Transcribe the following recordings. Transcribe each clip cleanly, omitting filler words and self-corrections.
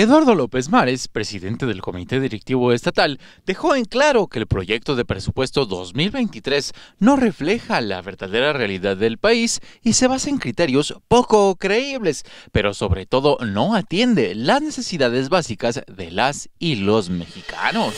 Eduardo López Mares, presidente del Comité Directivo Estatal, dejó en claro que el proyecto de presupuesto 2023 no refleja la verdadera realidad del país y se basa en criterios poco creíbles, pero sobre todo no atiende las necesidades básicas de las y los mexicanos.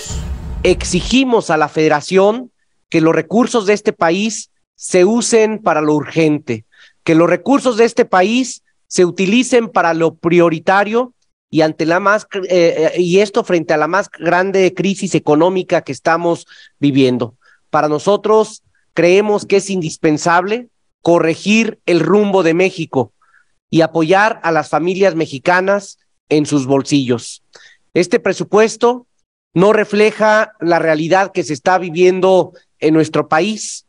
Exigimos a la Federación que los recursos de este país se usen para lo urgente, que los recursos de este país se utilicen para lo prioritario, y ante la más esto frente a la más grande crisis económica que estamos viviendo. Para nosotros creemos que es indispensable corregir el rumbo de México y apoyar a las familias mexicanas en sus bolsillos. Este presupuesto no refleja la realidad que se está viviendo en nuestro país,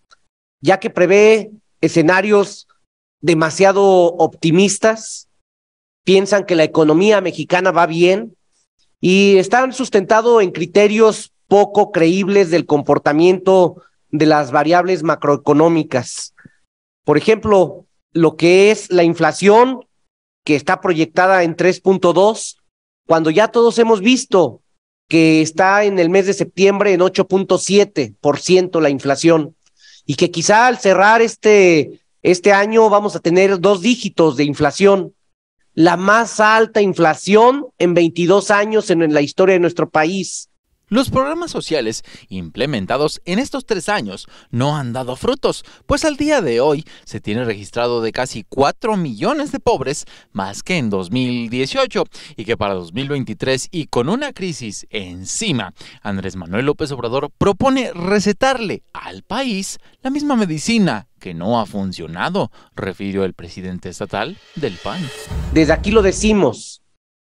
ya que prevé escenarios demasiado optimistas. Piensan que la economía mexicana va bien y están sustentados en criterios poco creíbles del comportamiento de las variables macroeconómicas. Por ejemplo, lo que es la inflación, que está proyectada en 3.2, cuando ya todos hemos visto que está en el mes de septiembre en 8.7% la inflación, y que quizá al cerrar este año vamos a tener 2 dígitos de inflación. La más alta inflación en 22 años en la historia de nuestro país. Los programas sociales implementados en estos 3 años no han dado frutos, pues al día de hoy se tiene registrado de casi 4 millones de pobres más que en 2018, y que para 2023 y con una crisis encima, Andrés Manuel López Obrador propone recetarle al país la misma medicina que no ha funcionado, refirió el presidente estatal del PAN. Desde aquí lo decimos,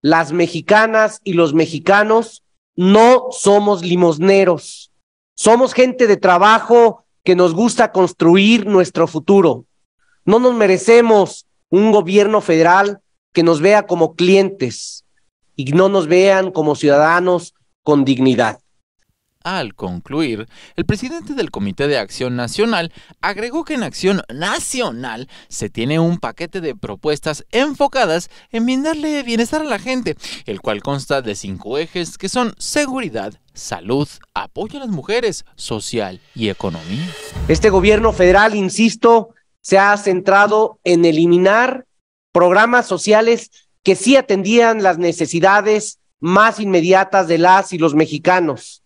las mexicanas y los mexicanos no somos limosneros, somos gente de trabajo que nos gusta construir nuestro futuro. No nos merecemos un gobierno federal que nos vea como clientes y no nos vean como ciudadanos con dignidad. Al concluir, el presidente del Comité de Acción Nacional agregó que en Acción Nacional se tiene un paquete de propuestas enfocadas en brindarle bienestar a la gente, el cual consta de 5 ejes que son seguridad, salud, apoyo a las mujeres, social y economía. Este gobierno federal, insisto, se ha centrado en eliminar programas sociales que sí atendían las necesidades más inmediatas de las y los mexicanos.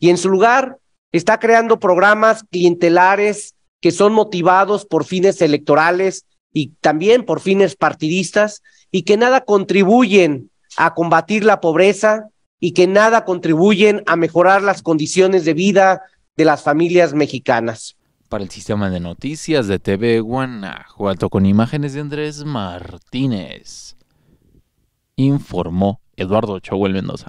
Y en su lugar está creando programas clientelares que son motivados por fines electorales y también por fines partidistas, y que nada contribuyen a combatir la pobreza y que nada contribuyen a mejorar las condiciones de vida de las familias mexicanas. Para el sistema de noticias de TV Guanajuato, con imágenes de Andrés Martínez, informó Eduardo Chauel Mendoza.